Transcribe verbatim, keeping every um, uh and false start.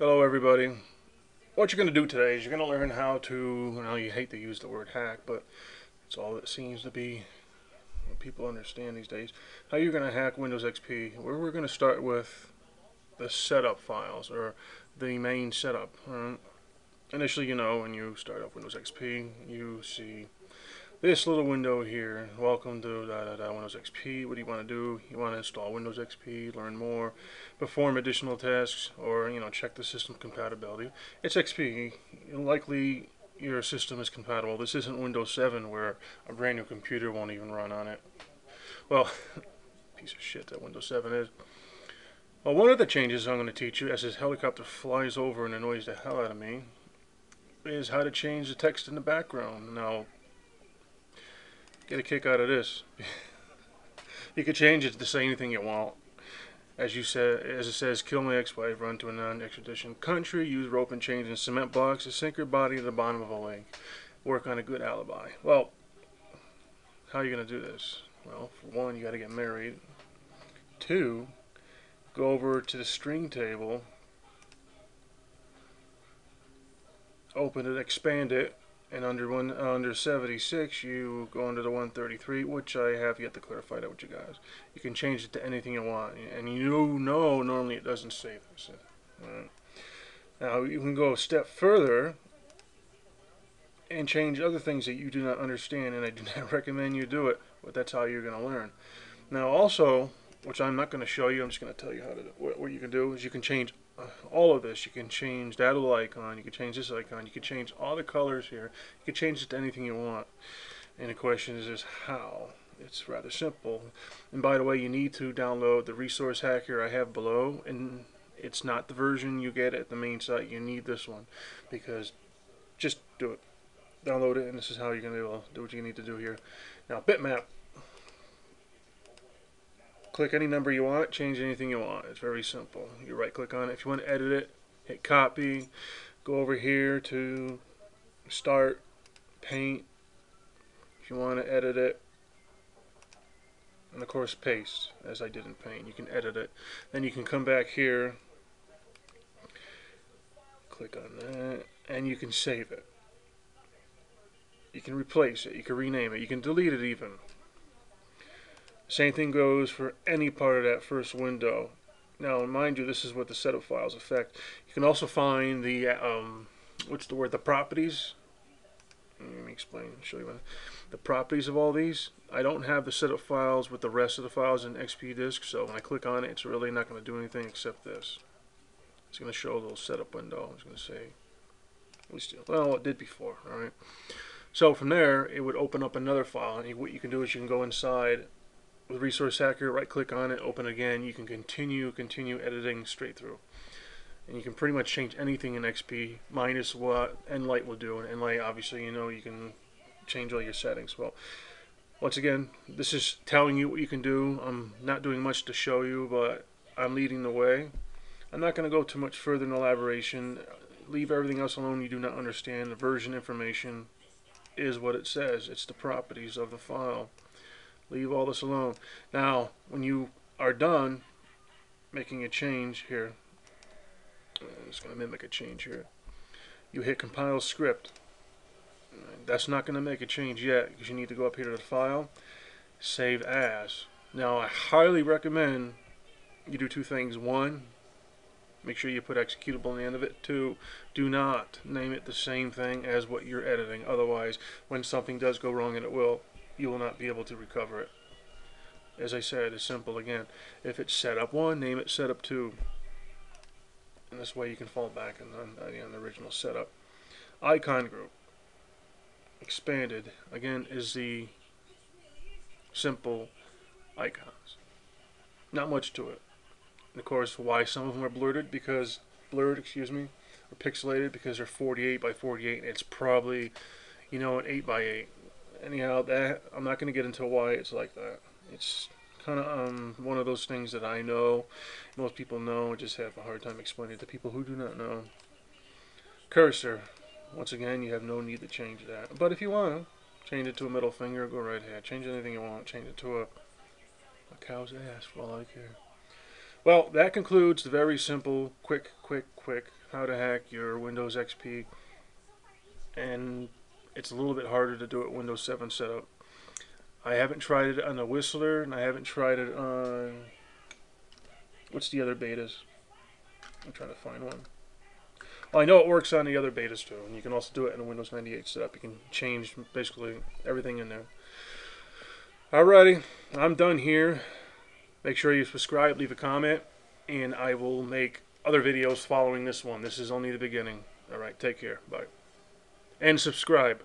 Hello everybody. What you're going to do today is you're going to learn how to, you know, you hate to use the word hack, but it's all that seems to be what people understand these days. How you're going to hack Windows X P, where we're going to start with the setup files, or the main setup. Right? Initially, you know, when you start up Windows X P, you see this little window here. Welcome to da, da, da, Windows X P. What do you want to do? You want to install Windows X P, learn more, perform additional tasks, or, you know, check the system compatibility. It's X P. Likely your system is compatible. This isn't Windows seven where a brand new computer won't even run on it. Well, piece of shit that Windows seven is. Well, one of the changes I'm going to teach you, as this helicopter flies over and annoys the hell out of me, is how to change the text in the background. Now, get a kick out of this. You can change it to say anything you want. As you said, as it says, kill my ex-wife, run to a non-extradition country, use rope and chains and cement blocks to sink your body to the bottom of a lake. Work on a good alibi. Well, how are you going to do this? Well, for one, you got to get married. Two, go over to the string table, open it, expand it. And under one uh, under seventy-six, you go under the one thirty-three, which I have yet to clarify that with you guys. You can change it to anything you want, and you know normally it doesn't save this. Right? Now you can go a step further and change other things that you do not understand, and I do not recommend you do it. But that's how you're going to learn. Now also, which I'm not going to show you, I'm just going to tell you how to do, what, what you can do is you can change all of this. You can change that little icon, you can change this icon, you can change all the colors here, you can change it to anything you want. And the question is, is how? It's rather simple. And by the way, you need to download the Resource Hacker I have below, and it's not the version you get at the main site. You need this one, because just do it. Download it, and this is how you're going to be able to do what you need to do here. Now, bitmap. Click any number you want, change anything you want. It's very simple. You right click on it. If you want to edit it, hit copy, go over here to start, paint. If you want to edit it, and of course paste, as I did in paint. You can edit it. Then you can come back here, click on that, and you can save it. You can replace it, you can rename it, you can delete it even. Same thing goes for any part of that first window. Now, mind you, this is what the setup files affect. You can also find the, um, what's the word, the properties. Let me explain, show you what. The properties of all these. I don't have the setup files with the rest of the files in X P disk, so when I click on it, it's really not going to do anything except this. It's going to show a little setup window. It's going to say, at least, well, it did before, all right? So from there, it would open up another file, and what you can do is you can go inside with Resource Hacker, right click on it, open again. You can continue, continue editing straight through. And you can pretty much change anything in X P, minus what NLite will do. And NLite, obviously, you know, you can change all your settings. Well, once again, this is telling you what you can do. I'm not doing much to show you, but I'm leading the way. I'm not going to go too much further in elaboration. Leave everything else alone you do not understand. The version information is what it says. It's the properties of the file. Leave all this alone. Now, when you are done making a change here, I'm just going to mimic a change here. You hit compile script. That's not going to make a change yet, because you need to go up here to the file, save as. Now, I highly recommend you do two things. One, make sure you put executable in the end of it. Two, do not name it the same thing as what you're editing. Otherwise, when something does go wrong, and it will, you will not be able to recover it. As I said, it's simple again. If it's setup one, name it setup two. And this way you can fall back on, on, on the original setup. Icon group. Expanded, again, is the simple icons. Not much to it. And of course, why some of them are blurred, because, blurred, excuse me, or pixelated, because they're forty-eight by forty-eight, and it's probably, you know, an eight by eight. Anyhow, that I'm not going to get into why it's like that. It's kind of um, one of those things that I know, most people know, just have a hard time explaining it to people who do not know. Cursor. Once again, you have no need to change that. But if you want to, change it to a middle finger, go right ahead. Change anything you want. Change it to a, a cow's ass, for all I care. Well, that concludes the very simple, quick, quick, quick, how to hack your Windows X P. And it's a little bit harder to do it Windows seven setup. I haven't tried it on the Whistler, and I haven't tried it on... What's the other betas? I'm trying to find one. Well, I know it works on the other betas too, and you can also do it in a Windows ninety-eight setup. You can change basically everything in there. Alrighty, I'm done here. Make sure you subscribe, leave a comment, and I will make other videos following this one. This is only the beginning. Alright, take care. Bye. And subscribe.